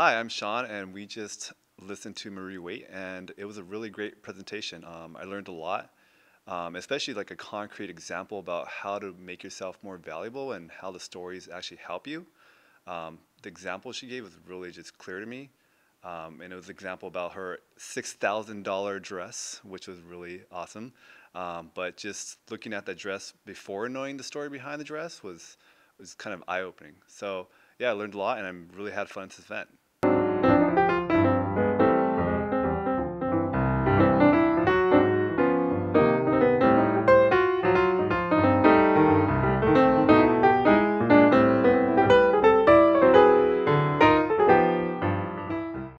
Hi, I'm Sean, and we just listened to Marie Waite, and it was a really great presentation. I learned a lot, especially like a concrete example about how to make yourself more valuable and how the stories actually help you. The example she gave was really just clear to me, and it was an example about her $6,000 dress, which was really awesome. But just looking at that dress before knowing the story behind the dress was kind of eye-opening. So yeah, I learned a lot, and I really had fun at this event.